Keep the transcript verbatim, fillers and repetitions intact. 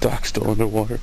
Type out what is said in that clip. Doc's still underwater.